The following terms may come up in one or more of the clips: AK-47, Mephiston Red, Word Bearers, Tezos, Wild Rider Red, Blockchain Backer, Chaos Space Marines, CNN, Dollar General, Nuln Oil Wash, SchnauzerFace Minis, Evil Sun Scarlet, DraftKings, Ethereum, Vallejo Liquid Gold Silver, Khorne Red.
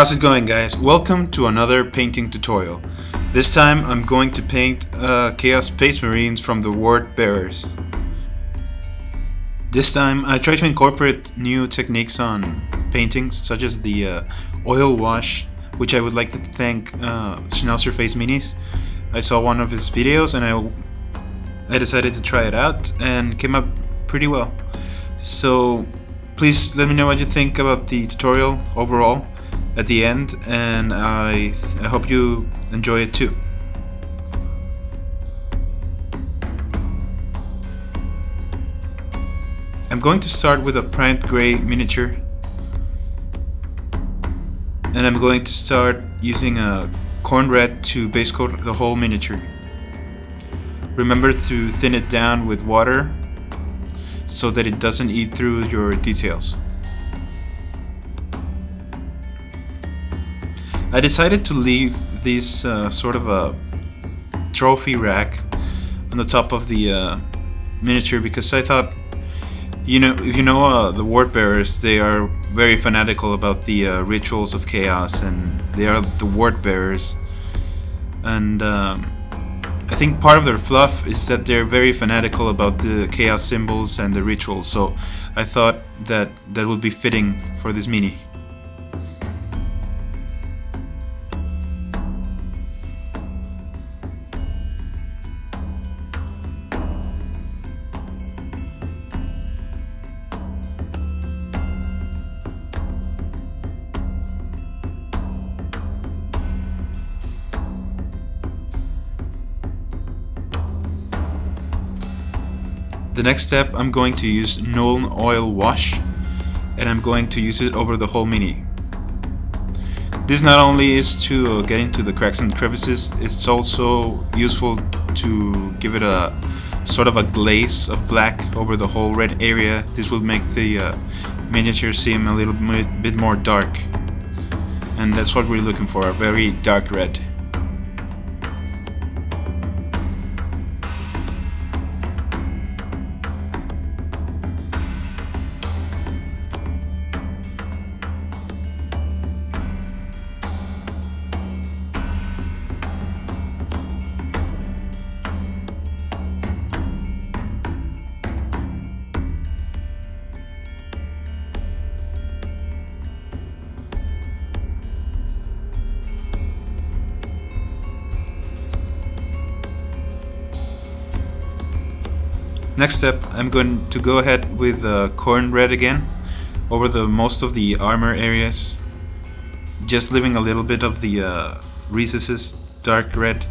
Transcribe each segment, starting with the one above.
How's it going, guys? Welcome to another painting tutorial. This time I'm going to paint Chaos Space Marines from the Word Bearers. This time I try to incorporate new techniques on paintings, such as the oil wash, which I would like to thank SchnauzerFace Minis. I saw one of his videos and I decided to try it out and came up pretty well. So please let me know what you think about the tutorial overall at the end, and I hope you enjoy it too. I'm going to start with a primed gray miniature, and I'm going to start using a Khorne Red to base coat the whole miniature. Remember to thin it down with water so that it doesn't eat through your details. I decided to leave this sort of a trophy rack on the top of the miniature because I thought, you know, if you know the Word Bearers, they are very fanatical about the rituals of chaos, and they are the Word Bearers. And I think part of their fluff is that they're very fanatical about the chaos symbols and the rituals, so I thought that that would be fitting for this mini. The next step, I'm going to use Nuln Oil Wash, and I'm going to use it over the whole mini. This not only is to get into the cracks and crevices, it's also useful to give it a sort of a glaze of black over the whole red area. This will make the miniature seem a little bit more dark, and that's what we're looking for, a very dark red. Next step, I'm going to go ahead with Khorne Red again over the most of the armor areas, just leaving a little bit of the recesses dark red.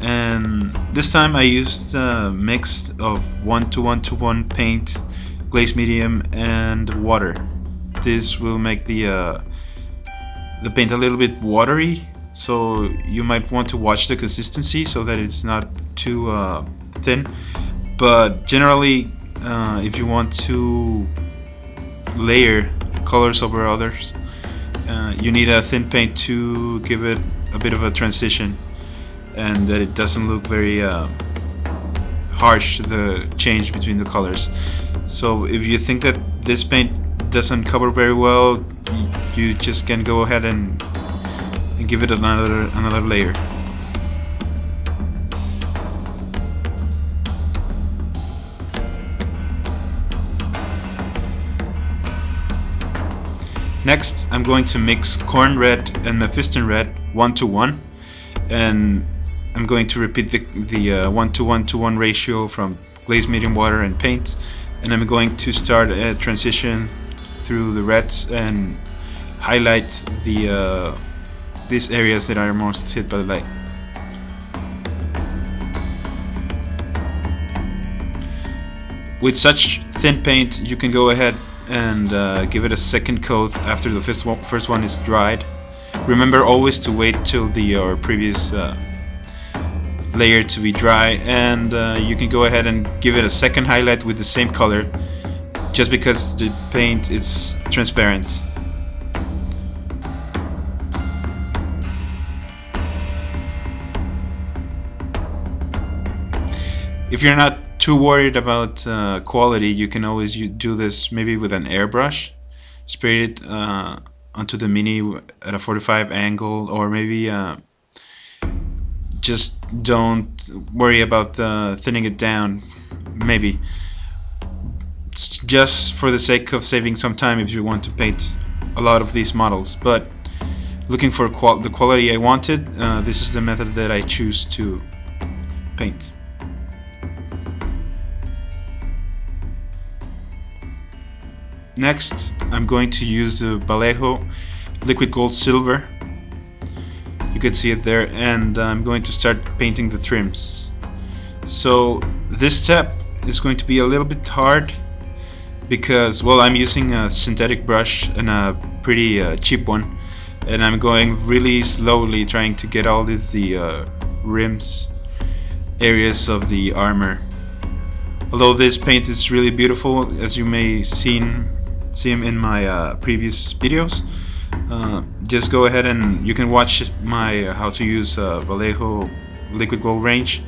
And this time I used a mix of 1:1:1 paint, glaze medium, and water. This will make the paint a little bit watery, so you might want to watch the consistency so that it's not too thin. But generally, if you want to layer colors over others, you need a thin paint to give it a bit of a transition, and that it doesn't look very harsh, the change between the colors. So if you think that this paint doesn't cover very well, you just can go ahead and give it another layer. Next, I'm going to mix Khorne Red and Mephiston Red 1:1, and I'm going to repeat the 1:1:1 ratio from glaze, medium, water, and paint. And I'm going to start a transition through the reds and highlight the these areas that are most hit by the light. With such thin paint, you can go ahead and give it a second coat after the first one is dried. Remember always to wait till your previous layer to be dry, and you can go ahead and give it a second highlight with the same color, just because the paint is transparent. If you're not too worried about quality, you can always do this maybe with an airbrush. Spray it onto the mini at a 45 angle, or maybe just don't worry about thinning it down. Maybe it's just for the sake of saving some time if you want to paint a lot of these models. But looking for the quality I wanted, this is the method that I choose to paint. Next, I'm going to use the Vallejo Liquid Gold Silver. You can see it there, and I'm going to start painting the trims. So this step is going to be a little bit hard because, well, I'm using a synthetic brush and a pretty cheap one, and I'm going really slowly trying to get all of the rims, areas of the armor. Although this paint is really beautiful, as you may seen in my previous videos, just go ahead and you can watch my how to use Vallejo Liquid Gold range.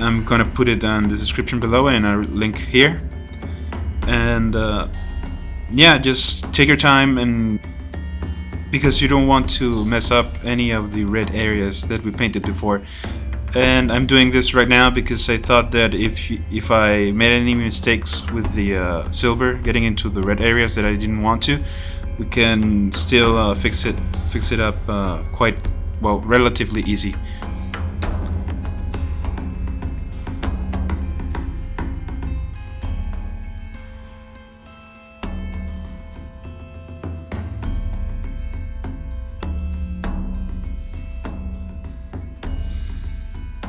I'm gonna put it in the description below and a link here. And yeah, just take your time, and because you don't want to mess up any of the red areas that we painted before. And I'm doing this right now because I thought that if I made any mistakes with the silver getting into the red areas that I didn't want to, we can still fix it up quite well, relatively easy.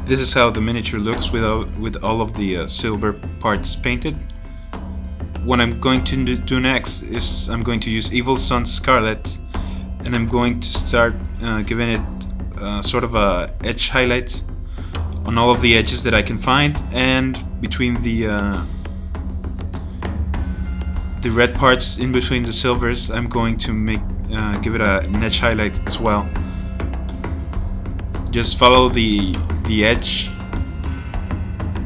This is how the miniature looks with all of the silver parts painted. What I'm going to do next is I'm going to use Evil Sun Scarlet, and I'm going to start giving it sort of a edge highlight on all of the edges that I can find, and between the red parts in between the silvers, I'm going to give it an edge highlight as well. Just follow the edge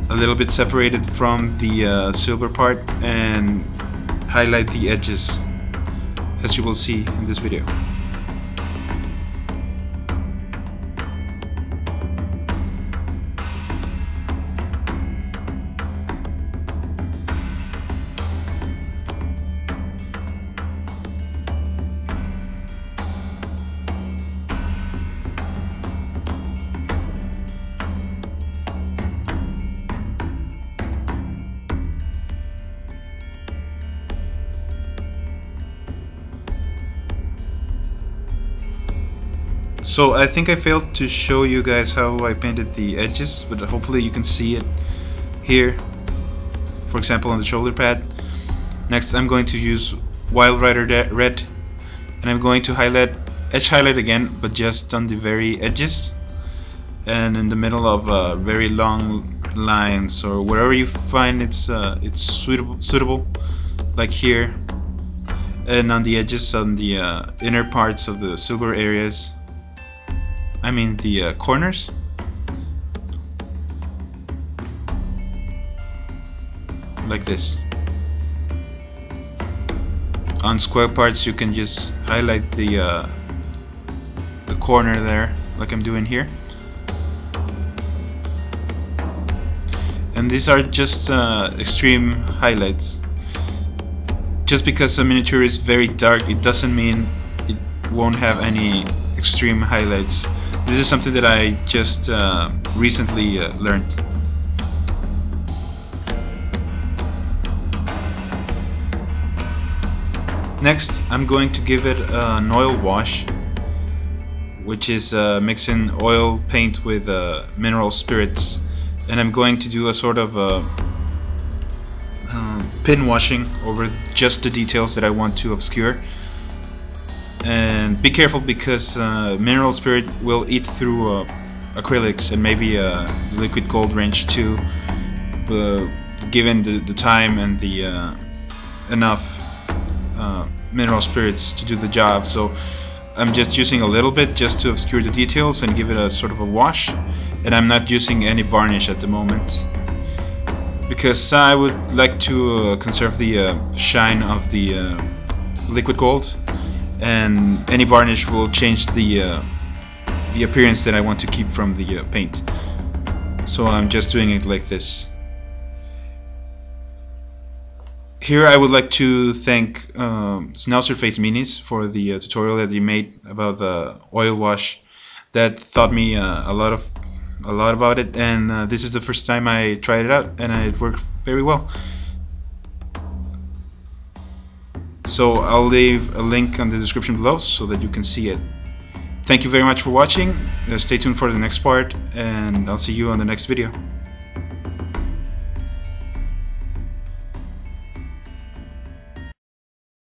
a little bit separated from the silver part and highlight the edges, as you will see in this video. So I think I failed to show you guys how I painted the edges, but hopefully you can see it here, for example on the shoulder pad. Next I'm going to use Wild Rider Red, and I'm going to edge highlight again, but just on the very edges and in the middle of very long lines, or wherever you find it's suitable, like here, and on the edges, on the inner parts of the silver areas. I mean the corners. Like this. On square parts you can just highlight the corner there, like I'm doing here. And these are just extreme highlights. Just because a miniature is very dark, it doesn't mean it won't have any extreme highlights. This is something that I just recently learned. Next, I'm going to give it an oil wash, which is mixing oil paint with mineral spirits, and I'm going to do a sort of pin washing over just the details that I want to obscure. And be careful because mineral spirit will eat through acrylics and maybe the liquid gold range too, given the time and the enough mineral spirits to do the job. So I'm just using a little bit just to obscure the details and give it a sort of a wash, and I'm not using any varnish at the moment because I would like to conserve the shine of the liquid gold. and any varnish will change the appearance that I want to keep from the paint. So I'm just doing it like this. Here I would like to thank SchnauzerFace Minis for the tutorial that they made about the oil wash. That taught me a lot about it, and this is the first time I tried it out, and it worked very well. So I'll leave a link on the description below so that you can see it. Thank you very much for watching. Stay tuned for the next part, and I'll see you on the next video.